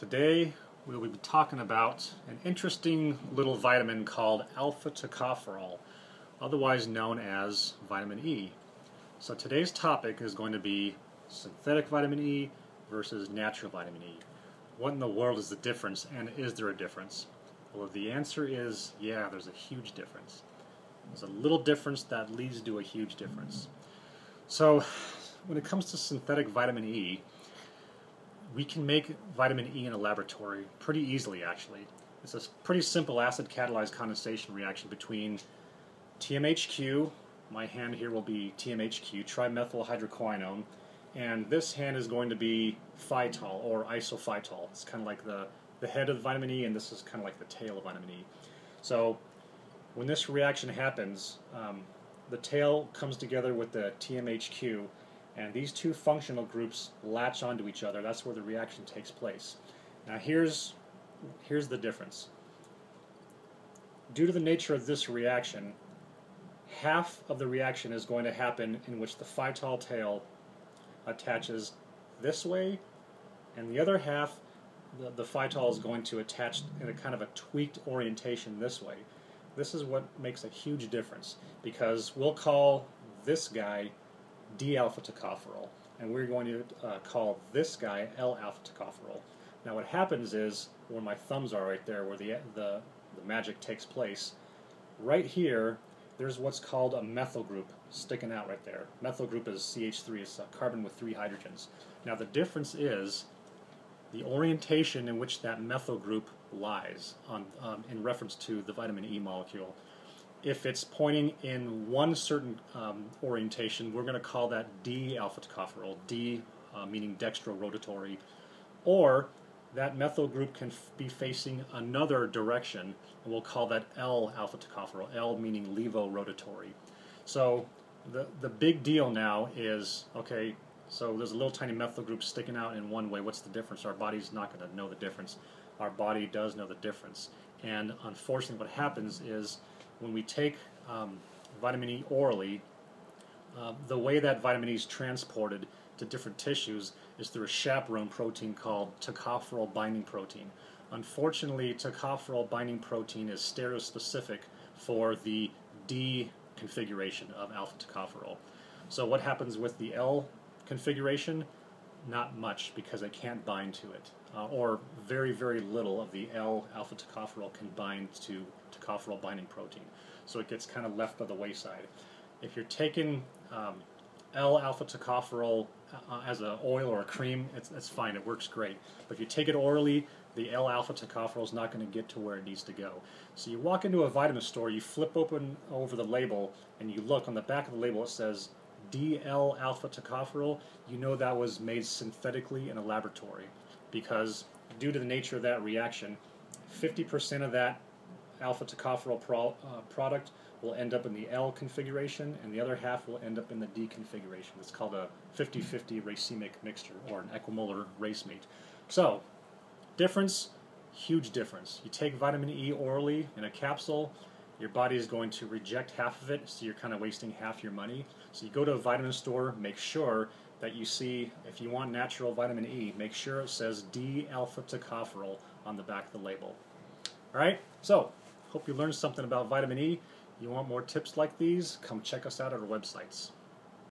Today we will be talking about an interesting little vitamin called alpha-tocopherol, otherwise known as vitamin E. So today's topic is going to be synthetic vitamin E versus natural vitamin E. What in the world is the difference, and is there a difference? Well, the answer is, yeah, there's a huge difference. There's a little difference that leads to a huge difference. So when it comes to synthetic vitamin E, we can make vitamin E in a laboratory pretty easily, actually. It's a pretty simple acid-catalyzed condensation reaction between TMHQ, my hand here will be TMHQ, trimethylhydroquinone, and this hand is going to be phytol, or isophytol. It's kind of like the head of vitamin E, and this is kind of like the tail of vitamin E. So when this reaction happens, the tail comes together with the TMHQ, and these two functional groups latch onto each other. That's where the reaction takes place. Now here's the difference. Due to the nature of this reaction, half of the reaction is going to happen in which the phytol tail attaches this way, and the other half, the phytol is going to attach in a kind of a tweaked orientation this way. This is what makes a huge difference, because we'll call this guy D-alpha tocopherol, and we're going to call this guy L-alpha tocopherol. Now what happens is, where my thumbs are right there, where the magic takes place, right here there's what's called a methyl group sticking out right there. Methyl group is CH3, it's a carbon with three hydrogens. Now the difference is the orientation in which that methyl group lies on, in reference to the vitamin E molecule. If it's pointing in one certain orientation, we're going to call that D-alpha tocopherol, D meaning dextrorotatory, or that methyl group can be facing another direction, and we'll call that L-alpha tocopherol, L meaning levo rotatory. So the big deal now is, okay, so there's a little tiny methyl group sticking out in one way. What's the difference? Our body's not going to know the difference. Our body does know the difference, and unfortunately what happens is, when we take vitamin E orally, the way that vitamin E is transported to different tissues is through a chaperone protein called tocopherol binding protein. Unfortunately, tocopherol binding protein is stereospecific for the D configuration of alpha tocopherol. So what happens with the L configuration? Not much, because it can't bind to it, or very, very little of the L-alpha tocopherol can bind to tocopherol binding protein. So it gets kind of left by the wayside. If you're taking L-alpha tocopherol as an oil or a cream, it's fine, it works great. But if you take it orally, the L-alpha tocopherol is not going to get to where it needs to go. So you walk into a vitamin store, you flip open over the label, and you look on the back of the label, it says DL-alpha tocopherol. You know that was made synthetically in a laboratory, because due to the nature of that reaction, 50% of that alpha tocopherol product will end up in the L configuration, and the other half will end up in the D configuration. It's called a 50-50 racemic mixture, or an equimolar racemate. So difference, huge difference. You take vitamin E orally in a capsule, your body is going to reject half of it, so you're kind of wasting half your money. So you go to a vitamin store, make sure that you see, if you want natural vitamin E, make sure it says D-alpha tocopherol on the back of the label. All right, so hope you learned something about vitamin E. You want more tips like these? Come check us out at our websites.